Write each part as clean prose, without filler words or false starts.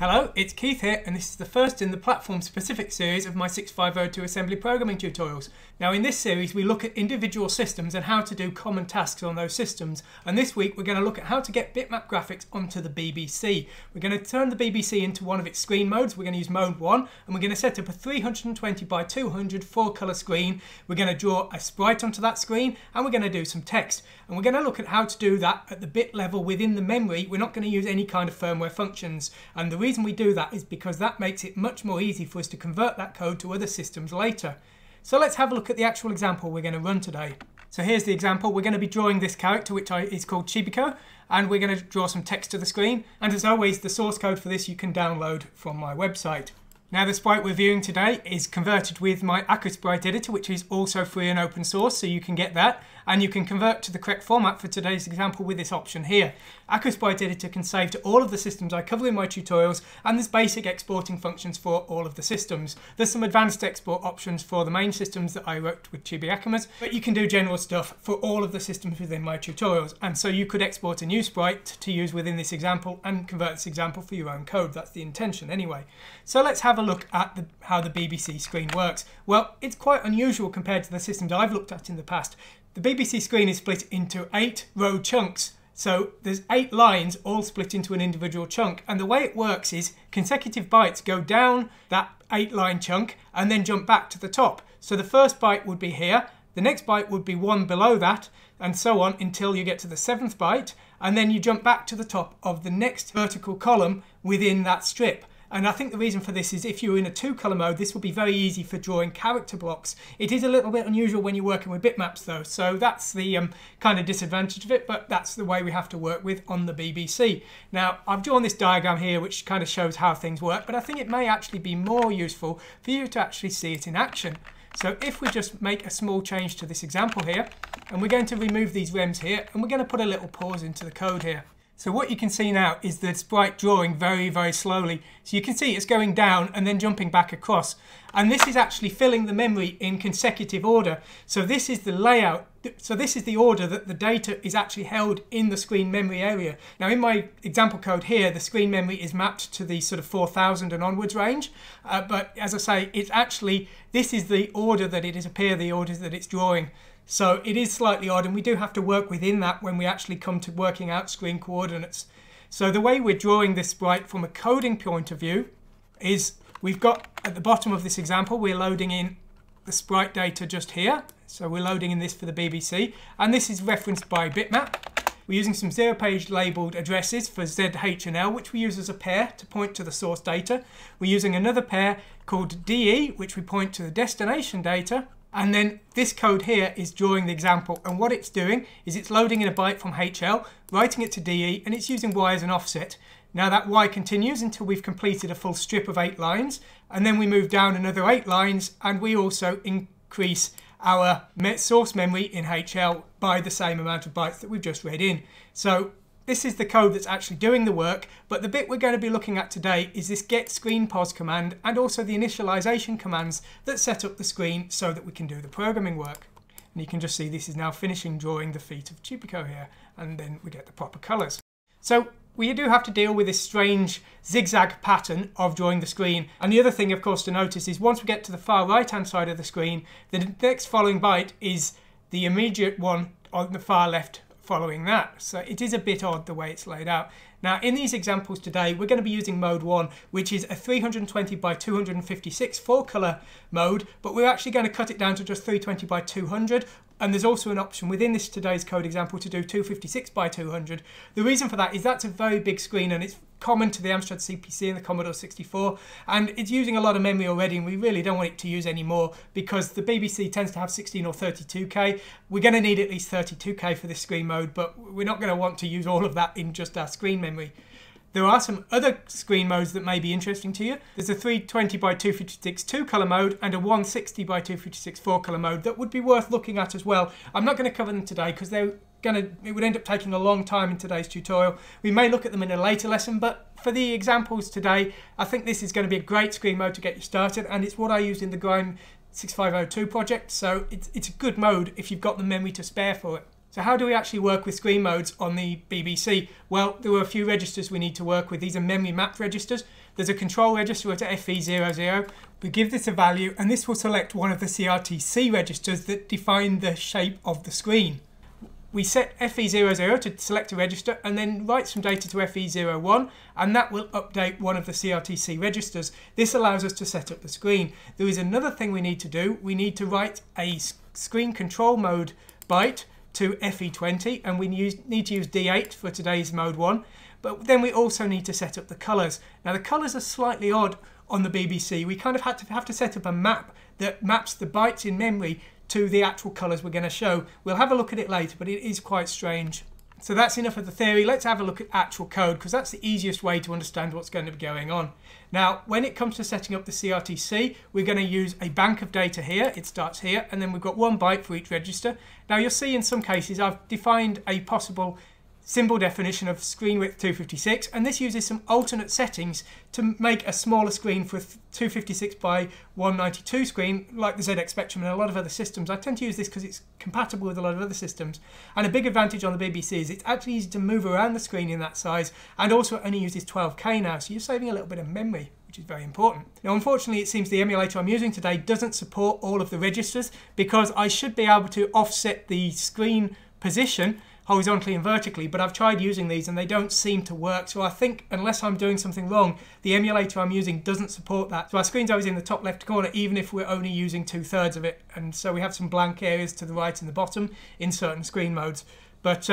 Hello, it's Keith here, and this is the first in the platform-specific series of my 6502 Assembly programming tutorials. Now in this series we look at individual systems and how to do common tasks on those systems, and this week we're going to look at how to get bitmap graphics onto the BBC. We're going to turn the BBC into one of its screen modes. We're going to use Mode 1, and we're going to set up a 320 by 200 4-colour screen. We're going to draw a sprite onto that screen, and we're going to do some text. And we're going to look at how to do that at the bit level within the memory. We're not going to use any kind of firmware functions, and the reason we do that is because that makes it much more easy for us to convert that code to other systems later. So let's have a look at the actual example we're going to run today. So here's the example. We're going to be drawing this character, which is called Chibiako, and we're going to draw some text to the screen. And as always, the source code for this you can download from my website. Now the sprite we're viewing today is converted with my AkuSprite editor, which is also free and open source, so you can get that, and you can convert to the correct format for today's example with this option here. AkuSprite editor can save to all of the systems I cover in my tutorials, and there's basic exporting functions for all of the systems. There's some advanced export options for the main systems that I worked with Chibiakumas, but you can do general stuff for all of the systems within my tutorials, and so you could export a new sprite to use within this example and convert this example for your own code. That's the intention anyway. So let's have a look at how the BBC screen works. Well, it's quite unusual compared to the systems I've looked at in the past. The BBC screen is split into 8 row chunks, so there's 8 lines all split into an individual chunk, and the way it works is consecutive bytes go down that 8 line chunk and then jump back to the top. So the first byte would be here, the next byte would be one below that, and so on until you get to the 7th byte, and then you jump back to the top of the next vertical column within that strip. And I think the reason for this is if you're in a 2-colour mode, this will be very easy for drawing character blocks. It is a little bit unusual when you're working with bitmaps though, so that's the kind of disadvantage of it, but that's the way we have to work with on the BBC. Now, I've drawn this diagram here which kind of shows how things work, but I think it may actually be more useful for you to actually see it in action. So if we just make a small change to this example here, and we're going to remove these rems here, and we're going to put a little pause into the code here. So what you can see now is the sprite drawing very, very slowly. So you can see it's going down and then jumping back across. And this is actually filling the memory in consecutive order. So this is the layout. So this is the order that the data is actually held in the screen memory area. Now in my example code here, the screen memory is mapped to the sort of 4000 and onwards range. But as I say, it's actually, this is the order that it is the orders that it's drawing. So it is slightly odd, and we do have to work within that when we actually come to working out screen coordinates. So the way we're drawing this sprite from a coding point of view is we've got at the bottom of this example, we're loading in the sprite data just here. So we're loading in this for the BBC, and this is referenced by bitmap. We're using some 0-page labeled addresses for Z, H, and L, which we use as a pair to point to the source data. We're using another pair called DE, which we point to the destination data. And then this code here is drawing the example, and what it's doing is it's loading in a byte from HL, writing it to DE, and it's using Y as an offset. Now that Y continues until we've completed a full strip of 8 lines, and then we move down another 8 lines, and we also increase our source memory in HL by the same amount of bytes that we've just read in. So this is the code that's actually doing the work, but the bit we're going to be looking at today is this get screen pause command and also the initialization commands that set up the screen so that we can do the programming work. And you can just see this is now finishing drawing the feet of Chibiako here, and then we get the proper colours. So we do have to deal with this strange zigzag pattern of drawing the screen. And the other thing, of course, to notice is once we get to the far right-hand side of the screen, the next following byte is the immediate one on the far left following that. So it is a bit odd the way it's laid out. Now in these examples today we're going to be using mode 1, which is a 320 by 256 4-colour mode, but we're actually going to cut it down to just 320 by 200, and there's also an option within this today's code example to do 256 by 200. The reason for that is that's a very big screen, and it's common to the Amstrad CPC and the Commodore 64, and it's using a lot of memory already, and we really don't want it to use any more because the BBC tends to have 16 or 32k. We're going to need at least 32k for this screen mode, but we're not going to want to use all of that in just our screen memory. There are some other screen modes that may be interesting to you. There's a 320 by 256 2-colour mode and a 160 by 256 4-colour mode that would be worth looking at as well. I'm not going to cover them today because it would end up taking a long time in today's tutorial. We may look at them in a later lesson, but for the examples today, I think this is going to be a great screen mode to get you started, and it's what I used in the Grime 6502 project, so it's a good mode if you've got the memory to spare for it. So how do we actually work with screen modes on the BBC? Well, there are a few registers we need to work with. These are memory mapped registers. There's a control register at FE00. We give this a value and this will select one of the CRTC registers that define the shape of the screen. We set FE00 to select a register and then write some data to FE01, and that will update one of the CRTC registers. This allows us to set up the screen. There is another thing we need to do. We need to write a screen control mode byte to FE20, and we need to use D8 for today's mode 1. But then we also need to set up the colours. Now the colours are slightly odd on the BBC. We kind of have to set up a map that maps the bytes in memory to the actual colours we're going to show. We'll have a look at it later, but it is quite strange. So that's enough of the theory. Let's have a look at actual code, because that's the easiest way to understand what's going to be going on. Now, when it comes to setting up the CRTC, we're going to use a bank of data here. It starts here, and then we've got 1 byte for each register. Now, you'll see in some cases I've defined a possible symbol definition of screen width 256, and this uses some alternate settings to make a smaller screen for a 256 by 192 screen, like the ZX Spectrum and a lot of other systems. I tend to use this because it's compatible with a lot of other systems, and a big advantage on the BBC is it's actually easy to move around the screen in that size, and also it only uses 12K now, so you're saving a little bit of memory, which is very important. Now, unfortunately, it seems the emulator I'm using today doesn't support all of the registers, because I should be able to offset the screen position horizontally and vertically, but I've tried using these and they don't seem to work. So I think, unless I'm doing something wrong, the emulator I'm using doesn't support that. So our screen's always in the top left corner, even if we're only using 2/3 of it. And so we have some blank areas to the right and the bottom in certain screen modes. But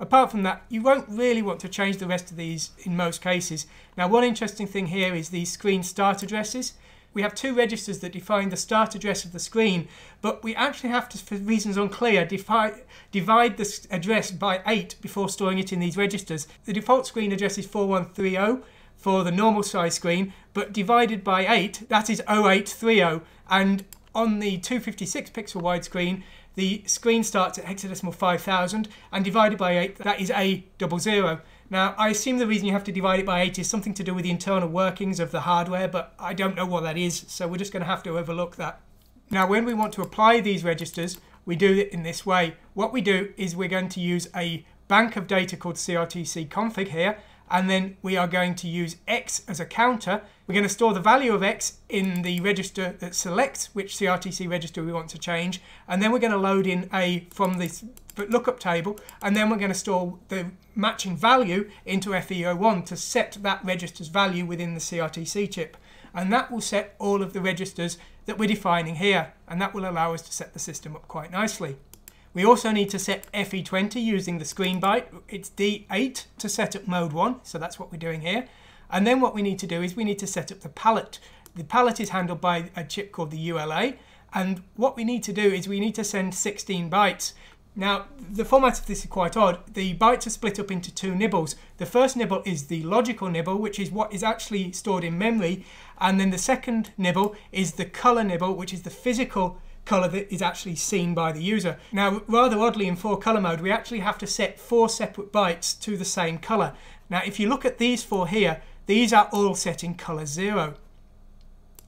apart from that, you won't really want to change the rest of these in most cases. Now, one interesting thing here is these screen start addresses. We have two registers that define the start address of the screen, but we actually have to, for reasons unclear, divide this address by 8 before storing it in these registers. The default screen address is 4130 for the normal size screen, but divided by 8, that is 0830. And on the 256 pixel widescreen, the screen starts at hexadecimal 5000, and divided by 8, that is A00. Now, I assume the reason you have to divide it by 8 is something to do with the internal workings of the hardware, but I don't know what that is, so we're just going to have to overlook that. Now, when we want to apply these registers, we do it in this way. What we do is we're going to use a bank of data called CRTC config here, and then we are going to use X as a counter. We're going to store the value of X in the register that selects which CRTC register we want to change, and then we're going to load in A from this lookup table, and then we're going to store the matching value into FE01 to set that register's value within the CRTC chip. And that will set all of the registers that we're defining here, and that will allow us to set the system up quite nicely. We also need to set FE20 using the screen byte. It's D8 to set up mode 1, so that's what we're doing here. And then what we need to do is we need to set up the palette. The palette is handled by a chip called the ULA, and what we need to do is we need to send 16 bytes. Now, the format of this is quite odd. The bytes are split up into two nibbles. The first nibble is the logical nibble, which is what is actually stored in memory, and then the second nibble is the color nibble, which is the physical colour that is actually seen by the user. Now, rather oddly, in 4-colour mode, we actually have to set 4 separate bytes to the same colour. Now, if you look at these 4 here, these are all set in colour 0.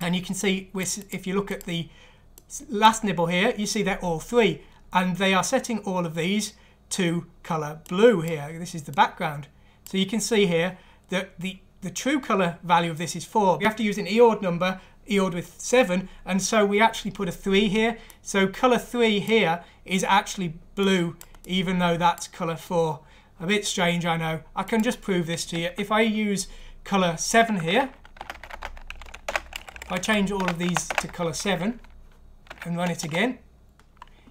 And you can see, if you look at the last nibble here, you see they're all 3. And they are setting all of these to colour blue here. This is the background. So you can see here that the true colour value of this is 4. We have to use an EORD number, EORD with 7, and so we actually put a 3 here. So colour 3 here is actually blue, even though that's colour 4. A bit strange, I know. I can just prove this to you. If I use colour 7 here, if I change all of these to colour 7 and run it again,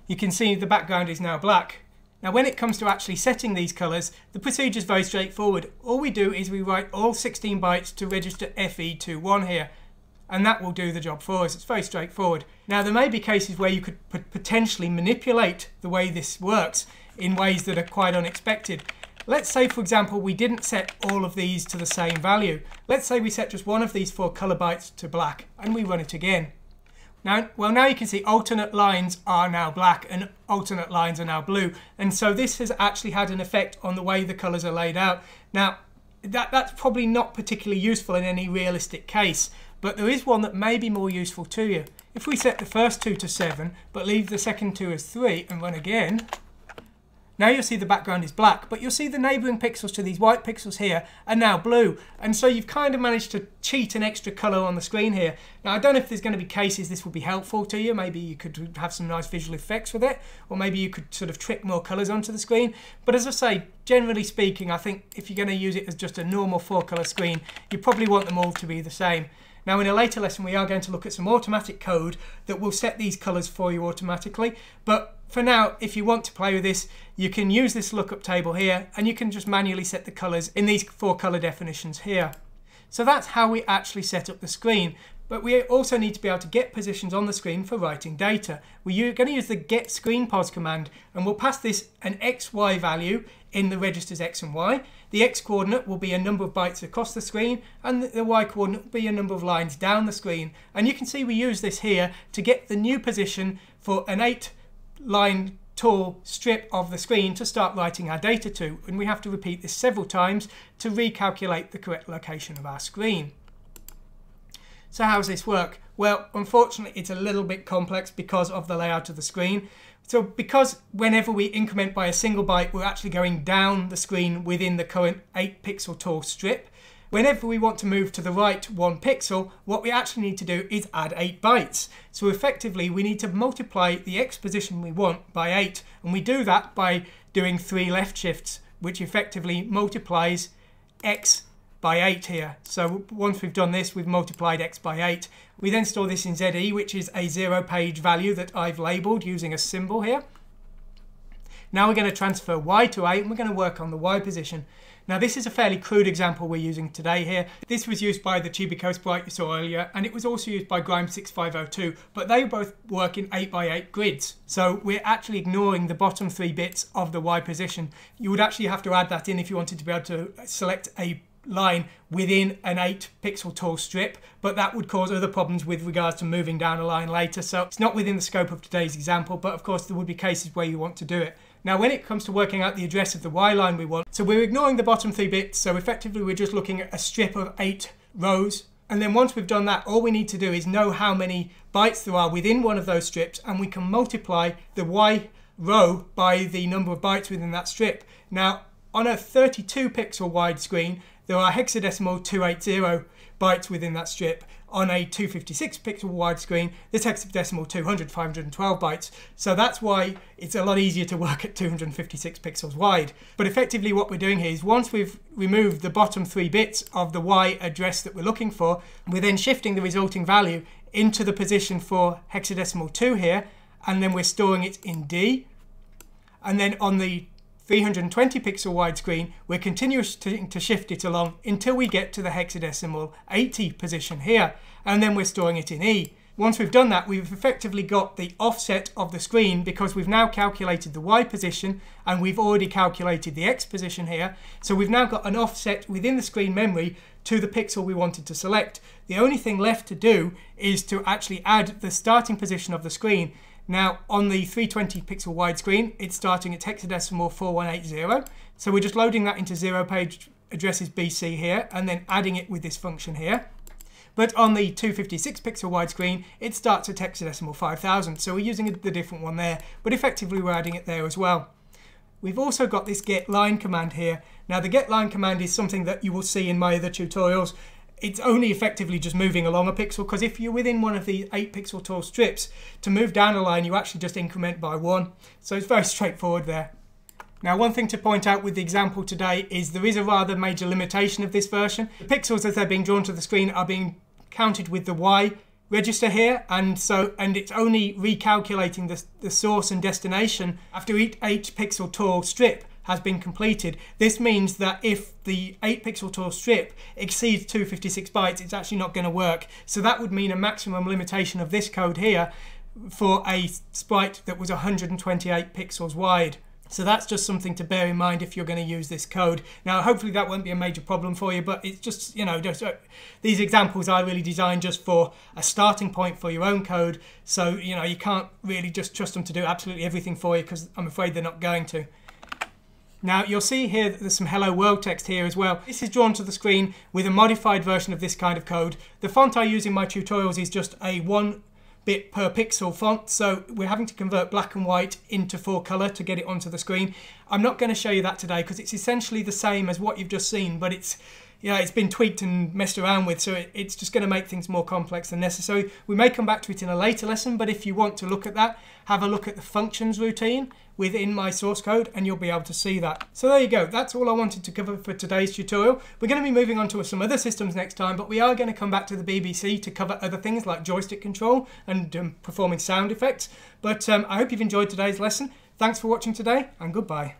you can see the background is now black. Now, when it comes to actually setting these colours, the procedure is very straightforward. All we do is we write all 16 bytes to register FE21 here, and that will do the job for us. It's very straightforward. Now, there may be cases where you could potentially manipulate the way this works in ways that are quite unexpected. Let's say, for example, we didn't set all of these to the same value. Let's say we set just one of these 4 color bytes to black, and we run it again. Now, well, now you can see alternate lines are now black and alternate lines are now blue. And so this has actually had an effect on the way the colors are laid out. Now, that's probably not particularly useful in any realistic case, but there is one that may be more useful to you. If we set the first 2 to 7, but leave the second 2 as 3 and run again, Now you'll see the background is black, but you'll see the neighbouring pixels to these white pixels here are now blue. And so you've kind of managed to cheat an extra colour on the screen here. Now I don't know if there's going to be cases this will be helpful to you. Maybe you could have some nice visual effects with it, or maybe you could sort of trick more colours onto the screen. But as I say, generally speaking, I think if you're going to use it as just a normal 4-colour screen, you probably want them all to be the same. Now in a later lesson we are going to look at some automatic code that will set these colours for you automatically, but for now, if you want to play with this, you can use this lookup table here and you can just manually set the colours in these 4 colour definitions here. So that's how we actually set up the screen, but we also need to be able to get positions on the screen for writing data. We're going to use the get screen pos command, and we'll pass this an XY value in the registers X and Y. The X coordinate will be a number of bytes across the screen, and the Y coordinate will be a number of lines down the screen. And you can see we use this here to get the new position for an 8-line tall strip of the screen to start writing our data to. And we have to repeat this several times to recalculate the correct location of our screen. So how does this work? Well, unfortunately it's a little bit complex because of the layout of the screen. So because whenever we increment by a single byte, we're actually going down the screen within the current 8-pixel tall strip. Whenever we want to move to the right 1 pixel, what we actually need to do is add 8 bytes. So effectively we need to multiply the X position we want by 8, and we do that by doing 3 left shifts, which effectively multiplies X by 8 here. So once we've done this, we've multiplied X by 8. We then store this in ZE, which is a 0-page value that I've labelled using a symbol here. Now we're going to transfer Y to 8, and we're going to work on the Y position. Now this is a fairly crude example we're using today here. This was used by the Chibiakumas you saw earlier, and it was also used by Grime 6502, but they both work in 8x8 grids. So we're actually ignoring the bottom 3 bits of the Y position. You would actually have to add that in if you wanted to be able to select a line within an 8-pixel tall strip, but that would cause other problems with regards to moving down a line later, so it's not within the scope of today's example, but of course there would be cases where you want to do it. Now when it comes to working out the address of the Y line we want, so we're ignoring the bottom 3 bits, so effectively we're just looking at a strip of 8 rows, and then once we've done that, all we need to do is know how many bytes there are within one of those strips, and we can multiply the Y row by the number of bytes within that strip. Now on a 32-pixel wide screen, there are hexadecimal 280 bytes within that strip. On a 256-pixel wide screen, there's hexadecimal 200, 512 bytes. So that's why it's a lot easier to work at 256 pixels wide. But effectively what we're doing here is once we've removed the bottom 3 bits of the Y address that we're looking for, we're then shifting the resulting value into the position for hexadecimal 2 here, and then we're storing it in D. And then on the 320 pixel wide screen, we're continuing to shift it along until we get to the hexadecimal 80 position here, and then we're storing it in E. Once we've done that, we've effectively got the offset of the screen because we've now calculated the Y position and we've already calculated the X position here, so we've now got an offset within the screen memory to the pixel we wanted to select. The only thing left to do is to actually add the starting position of the screen. Now on the 320 pixel wide screen, it's starting at hexadecimal 4180, so we're just loading that into 0-page addresses BC here and then adding it with this function here. But on the 256 pixel wide screen, it starts at hexadecimal 5000, so we're using the different one there, but effectively we're adding it there as well. We've also got this get line command here. Now the get line command is something that you will see in my other tutorials. It's only effectively just moving along a pixel, because if you're within one of the 8-pixel tall strips, to move down a line you actually just increment by 1. So it's very straightforward there. Now one thing to point out with the example today is there is a rather major limitation of this version. The pixels as they're being drawn to the screen are being counted with the Y register here, and it's only recalculating the source and destination after each 8-pixel tall strip has been completed. This means that if the 8-pixel tall strip exceeds 256 bytes, it's actually not going to work. So that would mean a maximum limitation of this code here for a sprite that was 128 pixels wide. So that's just something to bear in mind if you're going to use this code. Now hopefully that won't be a major problem for you, but it's just, you know, these examples are really designed just for a starting point for your own code. So, you know, you can't really just trust them to do absolutely everything for you, because I'm afraid they're not going to. Now you'll see here that there's some hello world text here as well. This is drawn to the screen with a modified version of this kind of code. The font I use in my tutorials is just a 1 bit per pixel font, so we're having to convert black and white into full color to get it onto the screen. I'm not going to show you that today because it's essentially the same as what you've just seen, but it's, yeah, it's been tweaked and messed around with, so it's just going to make things more complex than necessary. We may come back to it in a later lesson, but if you want to look at that, have a look at the functions routine within my source code and you'll be able to see that. So there you go, that's all I wanted to cover for today's tutorial. We're going to be moving on to some other systems next time, but we are going to come back to the BBC to cover other things like joystick control and performing sound effects. But I hope you've enjoyed today's lesson. Thanks for watching today, and goodbye.